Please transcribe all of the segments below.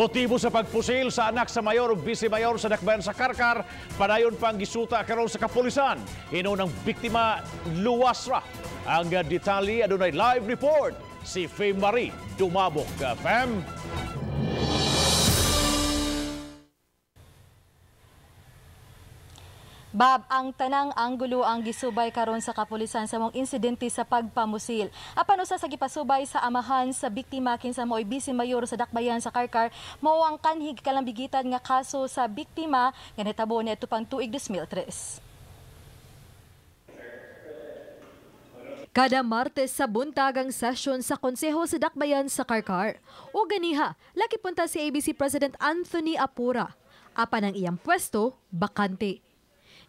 Motibo sa pagpusil sa anak sa mayor o vice-mayor sa dakbayan sa Carcar, padayon pang gisuta karon sa kapulisan. Inunang biktima luwasra. Ang detalye adunay live report si Femarie Dumabok. Fem. Bab, ang tanang anggulo ang gisubay karon sa kapulisan sa mong insidente sa pagpamusil. Apan usa sa gipasubay sa amahan sa biktima kinsa mooy vice-mayor sa dakbayan sa Carcar, mao ang kanhig kalambigitan nga kaso sa biktima nga nitabo niadto pang tuig 2003. Kada Martes sa buntagang session sa Konseho sa Dakbayan sa Carcar, o ganiha, laki punta si ABC President Anthony Apura. Apan ang iyang pwesto, bakante.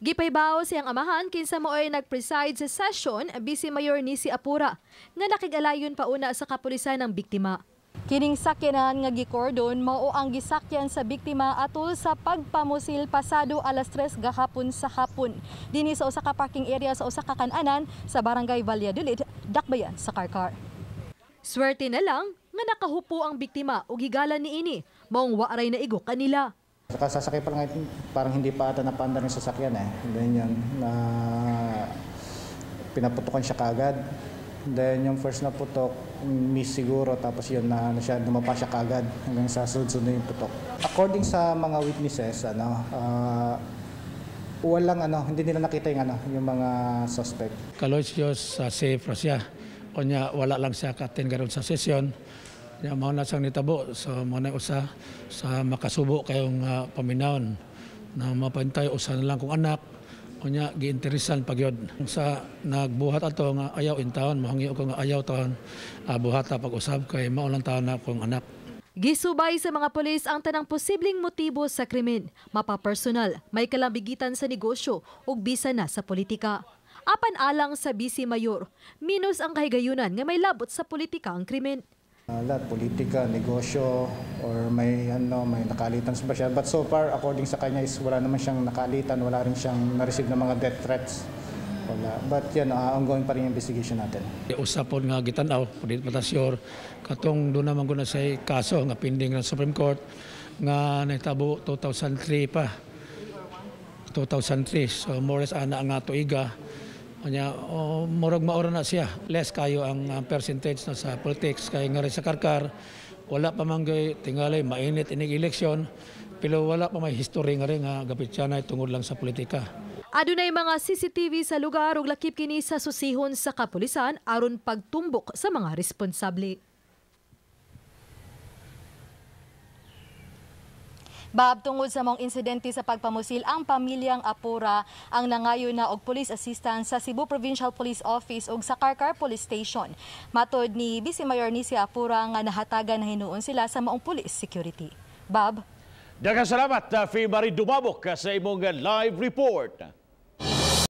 Gipaybaw siyang amahan kinsa mooy nag-preside sa session, Vice Mayor ni si Apura, nga nakigalayon pauna sa kapulisan ng biktima. Kining sakyanan nga gikordon mao ang gisakyan sa biktima atol sa pagpamusil pasado alas 3 gahapon sa hapon dinhi sa usa ka parking area sa usa ka kan-anan sa barangay Valladolid, dakbayan sa Carcar. Swerte na lang nga nakahupo ang biktima og higalan niini maong waaray na igo kanila. Nakasasakay pa lang parang hindi pa ata napaandar ang sasakyan ganyan na pinaputukan siya kaagad. Then yung first na putok, miss siguro, tapos yun na siya, dumapa siya kaagad hanggang sa sunod-sunod na yung putok. According sa mga witnesses, walang hindi nila nakita yung mga suspect. Kaloyos sa safe siya. O niya, wala lang siya ka-attend karon sa session. Niya, mauna siyang nitabo. So, mauna usa sa makasubo kayong paminaon na mapantay usa na lang kung anak. Kunya giinteresan pagyod sa nagbuhat ato nga ayaw in taon mahangyo ko nga ayaw taon buhata pag-usab kay mao lang taon na akong anak. Gisubay sa mga pulis ang tanang posibleng motibo sa krimen, mapapersonal, may kalambigitan sa negosyo ug bisan na sa politika. Apan alang sa Vice Mayor, minus ang kahigayunan nga may labot sa politika ang krimen. Lahat politika, negosyo, or may nakalitan ba siya. But so far, according sa kanya, is wala naman siyang nakalitan, wala rin siyang na-receive ng mga death threats. Wala. But yan, ongoing pa rin yung investigation natin. Usapon nga gitanaw, pwede matasyur, katong doon naman ko na say kaso nga pending ng Supreme Court nga naitabo 2003 pa. 2003, so more or less ana nga tuiga. Kanya, murag maura na siya. Less kayo ang percentage na sa politics. Kaya nga rin sa Carcar, wala pa manggay tingalay, mainit inig eleksyon. Pero wala pa may history nga rin nga gapitsanay tungod lang sa politika. Adunay mga CCTV sa lugar ug lakip kini sa susihon sa kapulisan aron pagtumbok sa mga responsable. Bab, tungod sa mong insidente sa pagpamusil, ang pamilyang Apura ang nangayo na og police assistance sa Cebu Provincial Police Office ug sa Carcar Police Station. Matod ni Vice Mayor ni si Apura nga nahatagan na hinuon sila sa maong police security. Bab. Daghang salamat, Femarie Dumabok, sa imong live report.